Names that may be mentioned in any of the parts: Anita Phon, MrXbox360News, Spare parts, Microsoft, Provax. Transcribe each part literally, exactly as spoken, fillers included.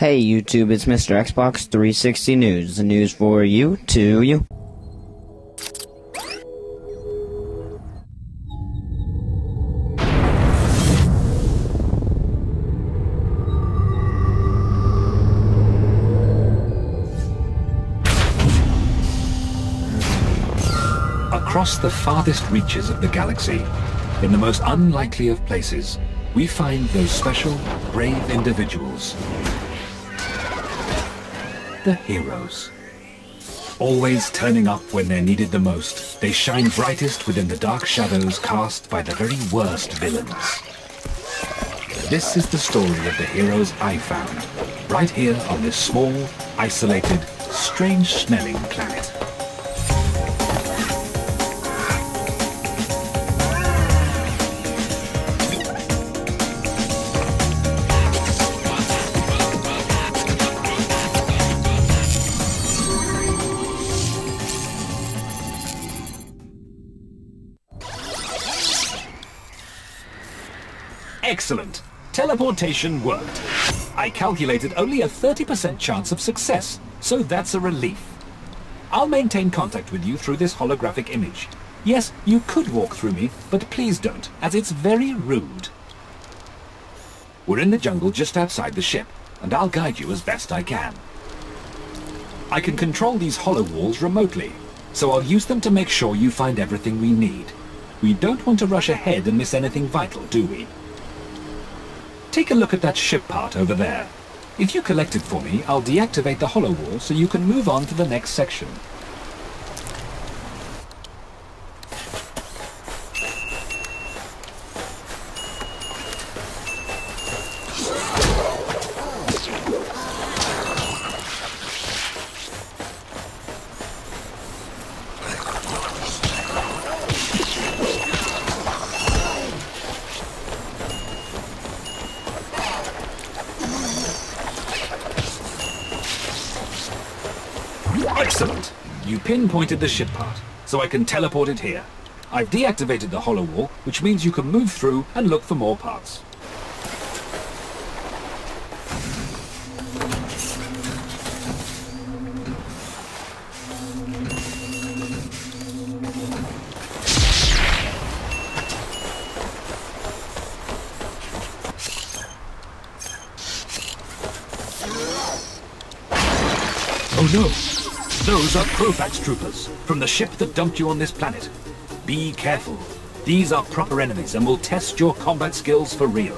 Hey YouTube, it's Mister Xbox three sixty News, the news for you, to you. Across the farthest reaches of the galaxy, in the most unlikely of places, we find those special, brave individuals. The heroes. Always turning up when they're needed the most, they shine brightest within the dark shadows cast by the very worst villains. This is the story of the heroes I found, right here on this small, isolated, strange-smelling planet. Excellent. Teleportation worked. I calculated only a thirty percent chance of success, so that's a relief. I'll maintain contact with you through this holographic image. Yes, you could walk through me, but please don't, as it's very rude. We're in the jungle just outside the ship, and I'll guide you as best I can. I can control these holo walls remotely, so I'll use them to make sure you find everything we need. We don't want to rush ahead and miss anything vital, do we? Take a look at that ship part over there. If you collect it for me, I'll deactivate the holo wall so you can move on to the next section. Excellent. You pinpointed the ship part, so I can teleport it here. I've deactivated the holo wall, which means you can move through and look for more parts. Oh no! Those are Provax troopers, from the ship that dumped you on this planet. Be careful. These are proper enemies and will test your combat skills for real.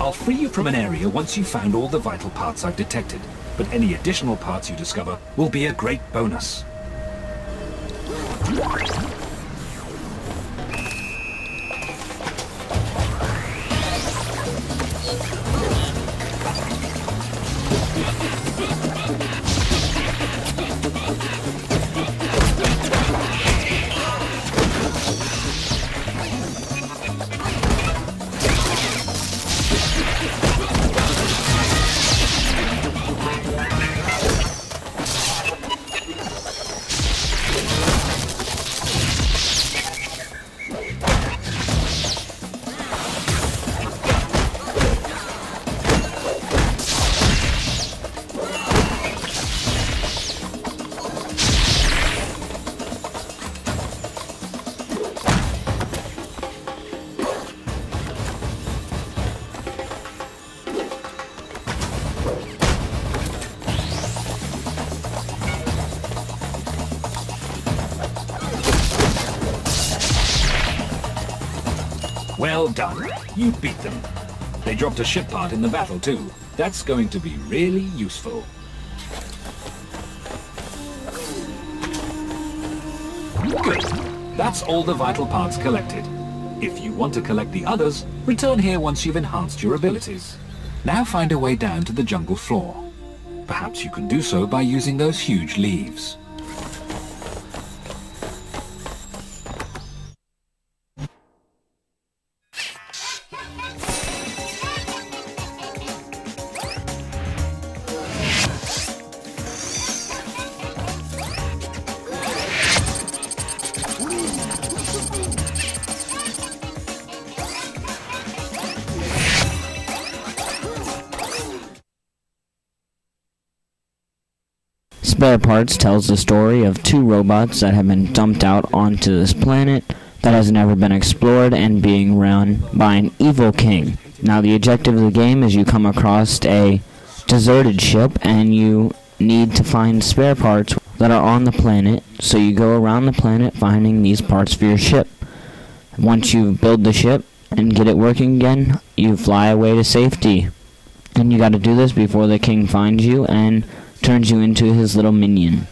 I'll free you from an area once you've found all the vital parts I've detected, but any additional parts you discover will be a great bonus. Well done. You beat them. They dropped a ship part in the battle too. That's going to be really useful. Good. That's all the vital parts collected. If you want to collect the others, return here once you've enhanced your abilities. Now find a way down to the jungle floor. Perhaps you can do so by using those huge leaves. Spare Parts tells the story of two robots that have been dumped out onto this planet that has never been explored and being run by an evil king. Now the objective of the game is you come across a deserted ship and you need to find spare parts that are on the planet, so you go around the planet finding these parts for your ship. Once you build the ship and get it working again, you fly away to safety. And you gotta do this before the king finds you and turns you into his little minion.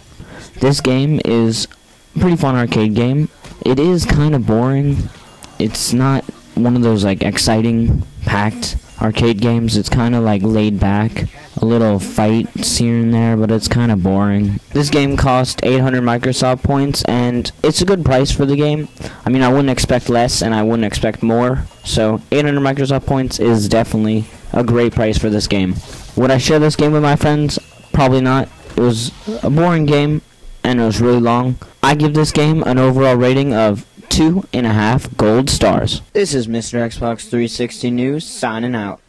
This game is a pretty fun arcade game. It is kind of boring. It's not one of those like exciting, packed arcade games. It's kind of like laid back. A little fights here and there, but it's kind of boring. This game cost eight hundred Microsoft points, and it's a good price for the game. I mean, I wouldn't expect less, and I wouldn't expect more. So, eight hundred Microsoft points is definitely a great price for this game. Would I share this game with my friends? Probably not. It was a boring game, and it was really long. I give this game an overall rating of two and a half gold stars. This is Mister Xbox three sixty News signing out.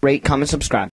Rate, comment, subscribe.